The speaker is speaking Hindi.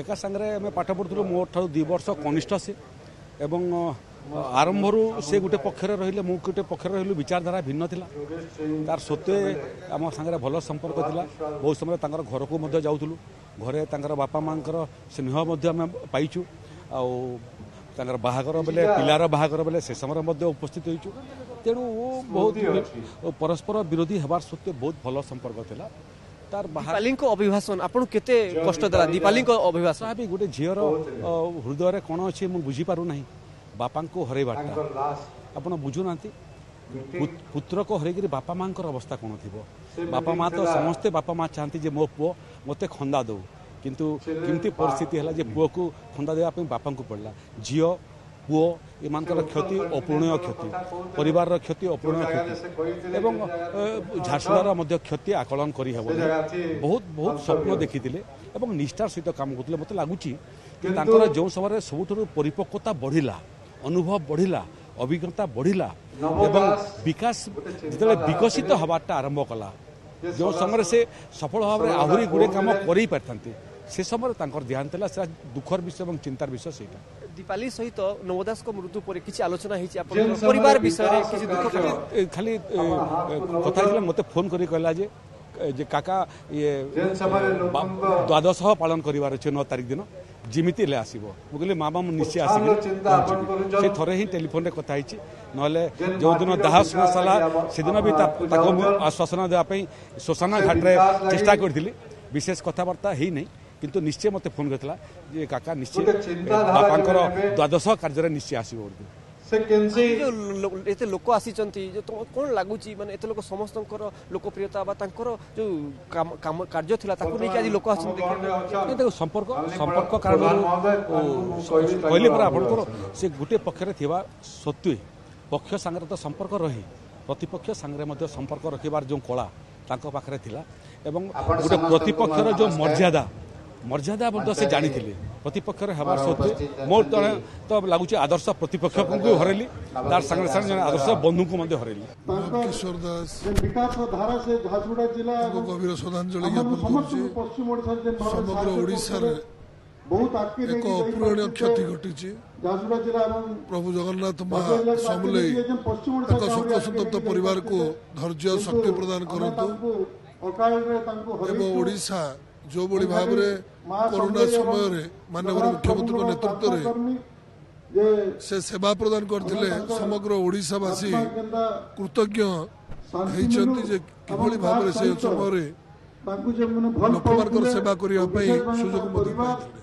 एका संगे आम पाठ पढ़ु मो ठार दु वर्ष कनिष्ठ से एवं आरंभरू से गोटे पक्षर रे मु गोटे पक्षर रही विचारधारा भिन्न थिला तार सत्वे आम संगे भल संपर्क थिला बहुत समय तर घर को जाऊँ घरे बापा माँ स्नेह पाइचु आर बाहागर बेले पिलार बाहागर बेले से समय उपस्थित होइचु तेणु बहुत परस्पर विरोधी हबार सत्वे बहुत भल संपर्क थिला दीपाली को अभिभाषण आपन केते कष्ट दला दीपाली को अभिभाषण भी गोटे झीर हृदय रे कोन अछि मु बुझी पारु नाही बापा को हरैबाटा आपन बुझु नांती पुत्र को हरैगिरी बापा मां कर अवस्था कोन थिबो बापा मां तो समस्त बापा मां चाहती जे मो पुओ मते खंदा दो किंतु किमती परिस्थिति हला जे पुओ को खंदा देबा पे बापा को पड़ला झियो पुओ एमानकर क्षति अपूरणीय क्षति परिवार क्षति अपूरणीय क्षति एवं झारसुडार क्षति आकलन करहब बहुत बहुत स्वप्न देखी एवं निष्ठार सहित काम करते मत लगुच जो समय सबुठ परिपक्वता बढ़ला अनुभव बढ़ला अभिज्ञता बढ़ला एवं विकास जिते विकसित हवाटा आरंभ कला जो समय से सफल भाव आहरी गुड़े कम करते से समय देहांत है दुखर विषय और चिंतार विषय से दीपाली सहित नब दास मृत्यु पर किसी आलोचना परिवार विषय खाली कथा मत फोन करी कहला जे काका ये द्वादश पालन करार 9 तारीख दिन जिमिति ले आसो मु कहली मामा मु निश्चय आसबि से थरे ही टेलीफोन रे कथा हिची नले जो दिन दाह सुना साला से दिन भी आश्वासन देवाई शोषणा घाट रे चेष्टा करी विशेष कथबार्ता ही नहीं किंतु निश्चय मते फोन करथिला जे काका निश्चय बापांकर द्वादश कार्य निश्चय आसीबो एते लोक आसीचंती जे कोन लागुची माने एते लोक समस्तंकर लोकप्रियता बा तांकर जो कार्य थिला ताकू नै कि आज लोक आसीचंती देखो संपर्क संपर्क कारण कहले पर आपनकर से गुटे पक्षरे थिबा सत्वे पक्ष संगे तो संपर्क रही प्रतिपक्ष संगे मध्ये संपर्क रखिबार जो कला तांको पाखरे थिला एवं गुटे प्रतिपक्षर जो मर्यादा से जानी प्रतिपक्षर हमार सत्वे मोर तो लगुच आदर्श प्रतिपक्ष को हरैली तार संगे संगे जन आदर्श बंधु को मध्य हरैली किशोर दास विकास धारा से झारसुगुड़ा जिला गंभीर श्रद्धांजलि ज्ञापन करछि समग्र ओडिसा रे बहुत आखिर एक अपूरणीय क्षति घटी झारसुगुड़ा जिला एवं प्रभु जगन्नाथ महा समले संतप्त परिवार को धैर्य शक्ति प्रदान करतु अकाल रे तांको हरि ओडिसा जो बड़ी भाव में कोरोना समय रे माननीय मुख्यमंत्री नेतृत्व रे से सेवा प्रदान करथिले समग्र ओडिसावासी कृतज्ञ होइचंती जे किभली भाव रे से समय रे ताकू जे मन भल सेवा करिया पई सुजोग मदि पाइथिले।